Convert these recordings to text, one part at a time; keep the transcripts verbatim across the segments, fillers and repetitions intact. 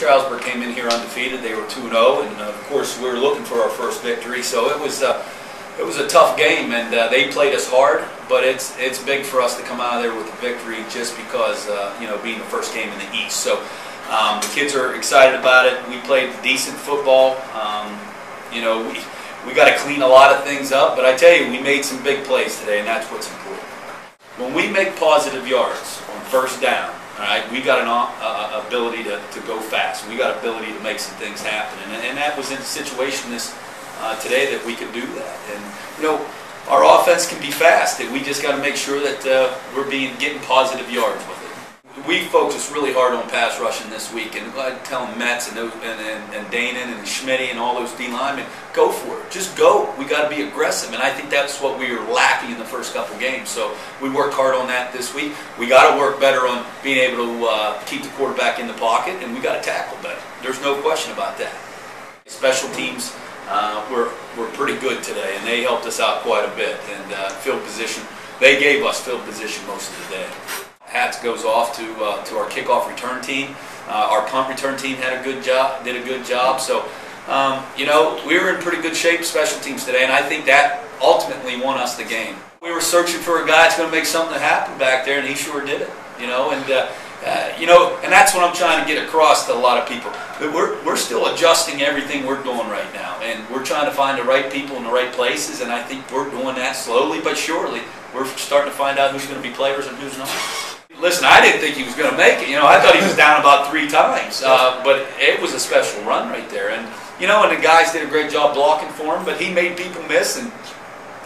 Stroudsburg came in here undefeated. They were two and oh, and of course we were looking for our first victory. So it was uh, it was a tough game, and uh, they played us hard. But it's it's big for us to come out of there with a victory, just because uh, you know, being the first game in the East. So um, the kids are excited about it. We played decent football. Um, you know, we we got to clean a lot of things up. But I tell you, we made some big plays today, and that's what's important. When we make positive yards on first down, all right, we got an uh, ability to, to go fast. We got ability to make some things happen, and, and that was in a situation this uh, today that we could do that. And you know, our offense can be fast. And we just got to make sure that uh, we're being getting positive yards with it. We focused really hard on pass rushing this week, and I'm telling Metz and those, and and, and Danon and Schmitty and all those D linemen, go for it. Just go. We got to be aggressive, and I think that's what we were lacking in the first couple games. So we worked hard on that this week. We got to work better on being able to uh, keep the quarterback in the pocket, and we got to tackle better. There's no question about that. Special teams uh, were were pretty good today, and they helped us out quite a bit. And uh, field position, they gave us field position most of the day. Hats goes off to uh, to our kickoff return team. Uh, our punt return team had a good job. Did a good job. So. Um, you know, we were in pretty good shape special teams today, and I think that ultimately won us the game. We were searching for a guy that's going to make something happen back there, and he sure did it. You know, and uh, uh, you know, and that's what I'm trying to get across to a lot of people. We're we're still adjusting everything we're doing right now, and we're trying to find the right people in the right places. And I think we're doing that slowly but surely. We're starting to find out who's going to be players and who's not. Listen, I didn't think he was going to make it. You know, I thought he was down about three times, uh, but it was a special run right there. And you know, and the guys did a great job blocking for him, but he made people miss, and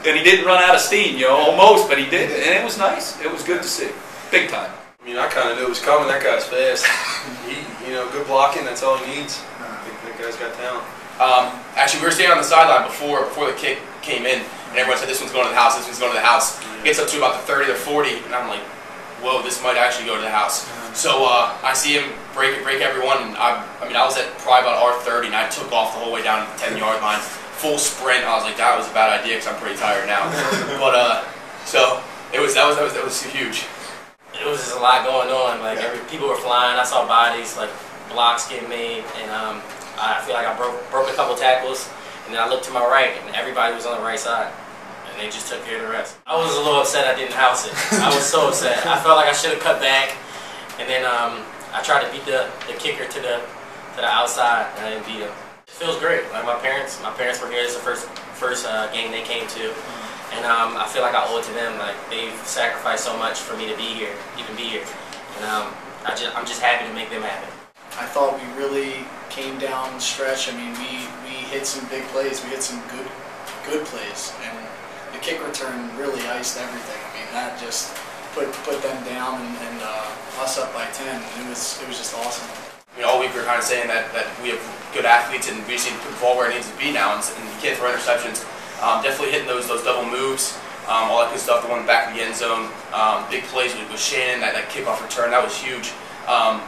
and he didn't run out of steam. You know, almost, but he did, and it was nice. It was good to see, big time. I mean, I kind of knew it was coming. That guy's fast. He, you know, good blocking. That's all he needs. I think that guy's got talent. Um, actually, we were standing on the sideline before before the kick came in, and everyone said, "This one's going to the house. This one's going to the house." It gets up to about the thirty or forty, and I'm like, whoa, this might actually go to the house. So uh, I see him break break everyone. And I, I mean, I was at probably about R thirty, and I took off the whole way down to the ten-yard line, full sprint. I was like, that was a bad idea because I'm pretty tired now. But uh, so it was that was that was that was huge. It was just a lot going on. Like yeah. every, people were flying. I saw bodies, like blocks getting made, and um, I feel like I broke broke a couple tackles. And then I looked to my right, and everybody was on the right side. And they just took care of the rest. I was a little upset I didn't house it. I was so upset. I felt like I should have cut back. And then um, I tried to beat the, the kicker to the to the outside, and I didn't beat him. It feels great. Like my parents, my parents were here. It's the first first uh, game they came to, and um, I feel like I owe it to them. Like they've sacrificed so much for me to be here, even be here. And um, I just I'm just happy to make them happy. I thought we really came down the stretch. I mean, we we hit some big plays. We hit some good good plays, and the kick return really iced everything. I mean, that just put put them down and, and uh, us up by ten. And it was it was just awesome. I mean, all week we were kind of saying that, that we have good athletes and we just need to put the ball where it needs to be now. And, and the kids were interceptions, um, definitely hitting those those double moves, um, all that good stuff. The one back in the end zone, um, big plays with, with Shannon. That, that kickoff return, that was huge. Um,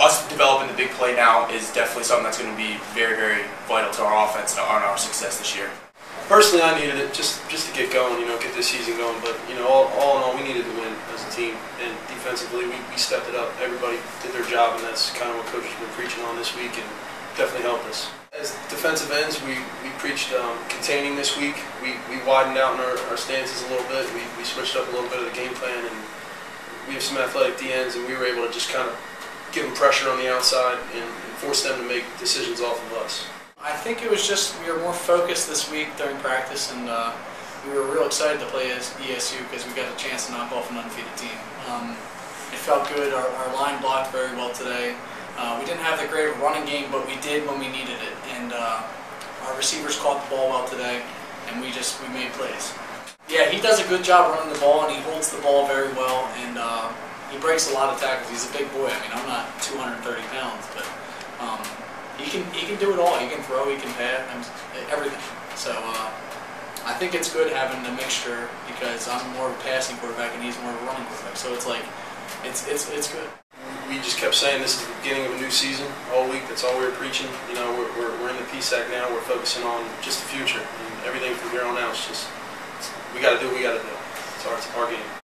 us developing the big play now is definitely something that's going to be very very vital to our offense and on our success this year. Personally, I needed it just just to get going, you know, get this season going. But you know, all, all in all, we needed to win as a team, and defensively, we, we stepped it up. Everybody did their job, and that's kind of what Coach has been preaching on this week, and definitely helped us. As defensive ends, we we preached um, containing this week. We we widened out in our, our stances a little bit. We we switched up a little bit of the game plan, and we have some athletic D ends, and we were able to just kind of give them pressure on the outside and, and force them to make decisions off of us. I think it was just we were more focused this week during practice, and uh, we were real excited to play as E S U because we got a chance to knock off an undefeated team. Um, it felt good. Our, our line blocked very well today. Uh, we didn't have the great running game, but we did when we needed it. And uh, our receivers caught the ball well today, and we just we made plays. Yeah, he does a good job running the ball, and he holds the ball very well, and uh, he breaks a lot of tackles. He's a big boy. I mean, I'm not two hundred thirty pounds, but. Um, He can, he can do it all. He can throw, he can pass, everything. So uh, I think it's good having the mixture because I'm more of a passing quarterback and he's more of a running quarterback. So it's like, it's, it's, it's good. We just kept saying this is the beginning of a new season all week. That's all we were preaching. You know, we're, we're, we're in the P S A C now. We're focusing on just the future. And everything from here on out is just, we got to do what we got to do. It's our, it's our game.